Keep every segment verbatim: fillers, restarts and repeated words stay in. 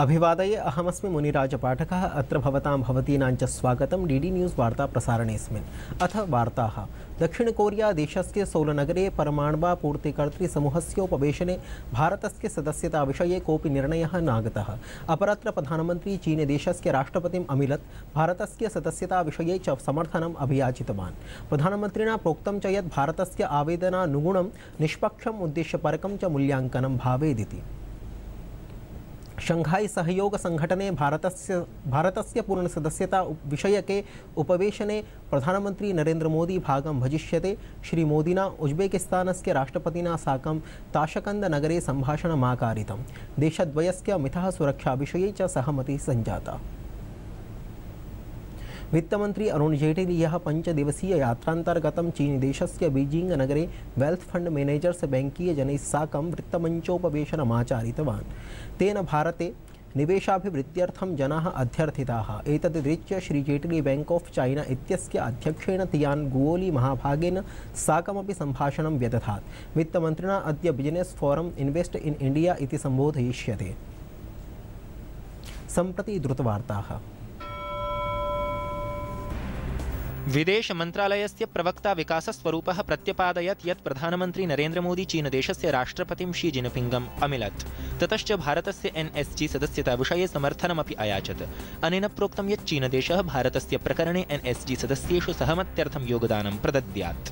अभिवादये अहमस्मि मुनिराज पाठकः अत्र भवतां भवतीनां च स्वागतं डीडी न्यूज़ वार्ता प्रसारणेस्मिन्। अथ वार्ताः। दक्षिणकोरिया देशस्य सोल नगरे परमाण्वापूर्तिकर्तृसमूहस्योपवेशने भारतस्य सदस्यता विषये कोऽपि निर्णयः नागतः। अपरत्र प्रधानमन्त्री चीनदेशस्य राष्ट्रपतिम् अमिलत् भारतस्य सदस्यता विषये च समर्थनम् अभियाचितवान्। प्रधानमन्त्रिणा प्रोक्तं च यत् भारतस्य आवेदनानुगुणं निष्पक्षम् उद्देश्यपरकं च मूल्याङ्कनं भावेदिति। शंघाई सहयोग संघटने भारतस्य भारतस्य पूर्ण सदस्यता विषयके उपवेशने प्रधानमंत्री नरेंद्र मोदी भागं भजिष्यते। श्री मोदिना उज्बेकिस्तानस्य राष्ट्रपतिना साकं ताशकंद नगरे सम्भाषणमाकारितं। देशद्वयस्य मिथः सुरक्षा विषये च सहमतिः सञ्जाता। वित्तमंत्री अरुण जेटली यह पंचदिवसीय यात्रान्तर्गतं चीन देशस्य बीजिंग नगरे वेल्थ फंड मैनेजर्स बैंकीय जनैः साकं वृत्तमंचोपवेशनमाचारितवान्। तेन भारते निवेशाभिवृद्ध्यर्थं जनाः अध्यर्थिताः। एतद्दृश्य Shri Jaitley bank of China इत्यस्य अध्यक्षेण तियान गुओली महाभागेन साकमपि सम्भाषणं व्यदधात्। वित्तमंत्रिणा अद्य business forum invest in India इति सम्बोधयिष्यते। सम्प्रति द्रुतवार्ताः। विदेश मंत्रालयस्य प्रवक्ता विकासस्वरूपः प्रत्यपादयत् यत् प्रधानमन्त्री नरेन्द्र मोदी चीनदेशस्य राष्ट्रपतिं शी जिनपिङ्गम् अमिलत्। ततश्च भारतस्य एनएसजी सदस्यता विषये समर्थनमपि अयाचत्। अनेन प्रोक्तं यत् चीनदेशः भारतस्य प्रकरणे एनएसजी सदस्येषु सहमत्यर्थं योगदानं प्रदद्यात्।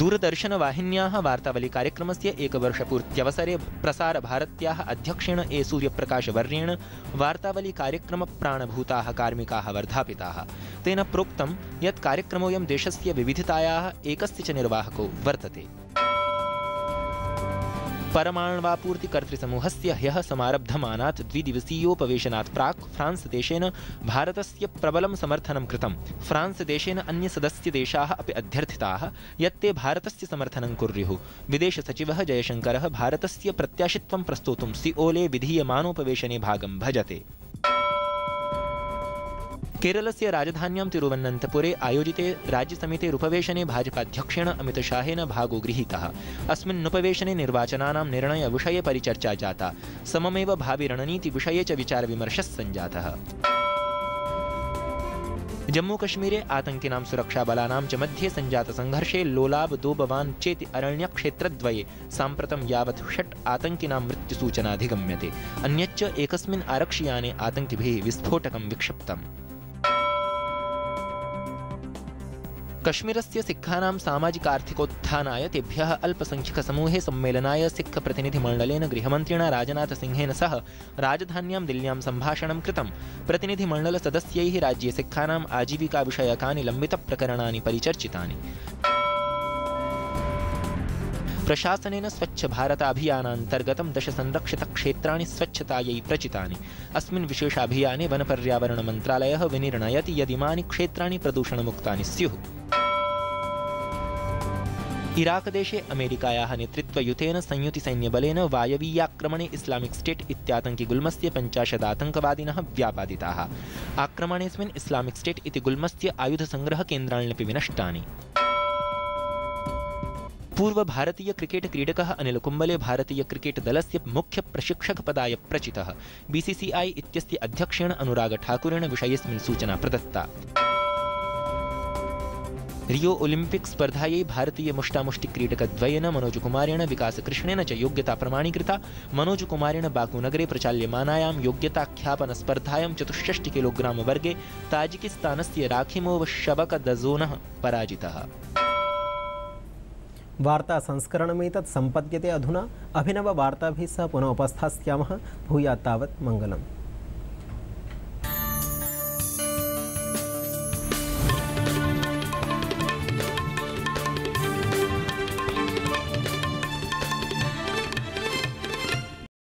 दूरदर्शनवाहिन्याः वार्तावली कार्यक्रमस्य एकवर्षपूर्त्यवसरे प्रसारभारत्याः अध्यक्षेण ए सूर्यप्रकाशवर्येण वार्तावली कार्यक्रमप्राणभूताः कार्मिकाः वर्धापिताः। तेन प्रोक्तं यत् कार्यक्रमोऽयं देशस्य विविधतायाः एकस्य च निर्वाहको वर्तते। परमाण्वापूर्तिकर्तृसमूहस्य ह्यः समारब्धमानात् द्विदिवसीयोपवेशनात् प्राक् फ्रांस देशेन भारतस्य प्रबलं समर्थनं कृतं। फ्रांस देशेन अन्य सदस्यदेशाः अपि अध्यर्थिताः यत्ते भारतस्य समर्थनं कुर्युः। विदेशसचिवः जयशङ्करः भारतस्य प्रत्याशित्वं प्रस्तोतुं सिओले विधीयमानोपवेशने भागं भजते। केरलस्य राजधान्यां तिरुवनन्तपुरे आयोजिते राज्यसमितेरुपवेशने भाजपाध्यक्षेण अमित शाहेन भागो गृहीतः। अस्मिन्नुपवेशने निर्वाचनानां निर्णयविषये परिचर्चा जाता। सममेव भाविरणनीतिविषये च विचारविमर्शः सञ्जातः। जम्मूकश्मीरे आतंकिनां सुरक्षाबलानां च मध्ये सञ्जातसङ्घर्षे लोलाब दोबवान् चेति अरण्यक्षेत्रद्वये साम्प्रतं यावत् षट् आतंकिनां मृत्युसूचनाधिगम्यते। अन्यच्च एकस्मिन् आरक्षियाने आतंकिभिः विस्फोटकं विक्षिप्तम्। कश्मीरस्य सिक्खानां सामाजिकार्थिकोत्थानाय तेभ्यः अल्पसंख्यकसमूहे सम्मेलनाय सिक्ख प्रतिनिधिमण्डलेन गृहमन्त्रिणा राजनाथसिंहेन सह राजधान्यां दिल्ल्यां सम्भाषणं कृतं। प्रतिनिधिमण्डलसदस्यैः राज्ये सिक्खानाम् आजीविकाविषयकानि लम्बितप्रकरणानि परिचर्चितानि। प्रशासनेन स्वच्छ भारत अभियानान्तर्गतं दश संरक्षितक्षेत्राणि स्वच्छतायै प्रचितानि। अस्मिन् विशेषाभियाने वनपर्यावरणमन्त्रालयः विनिर्णयति यदिमानि क्षेत्राणि प्रदूषणमुक्तानि स्युः। इराकदेशे अमेरिकायाः नेतृत्वयुतेन संयुतिसैन्यबलेन वायवीयाक्रमणे इस्लामिक् स्टेट् इत्यातंकि गुल्मस्य पञ्चाशत् आतंकवादिनः व्यापादिताः। आक्रमणेऽस्मिन् इस्लामिक् स्टेट् इति गुल्मस्य आयुधसङ्ग्रहकेन्द्राण्यपि विनष्टानि। पूर्वभारतीय क्रिकेट क्रीडकः अनिल कुम्बले भारतीय क्रिकेट दलस्य मुख्य प्रशिक्षक पदाय प्रचितः। बीसीसीआई इत्यस्य अध्यक्षेण अनुराग ठाकुरेण विषयेऽस्मिन् सूचना प्रदत्ता। रियो ओलिम्पिक स्पर्धायै भारतीय मुष्टामुष्टि क्रीडकद्वयेन मनोजकुमारेण विकासकृष्णेन च योग्यता प्रमाणीकृता। मनोजकुमारेण बाकूनगरे प्रचाल्यमानायां योग्यताख्यापनस्पर्धायां चतुष्षष्टि किलोग्राम वर्गे ताजिकिस्तानस्य राखिमोव शबकदजोनः पराजितः। वार्ता संस्करणमेतत् सम्पद्यते अधुना। अभिनव वार्ताभिः सह पुनः उपस्थास्यामः। भूयात् तावत् मङ्गलम्।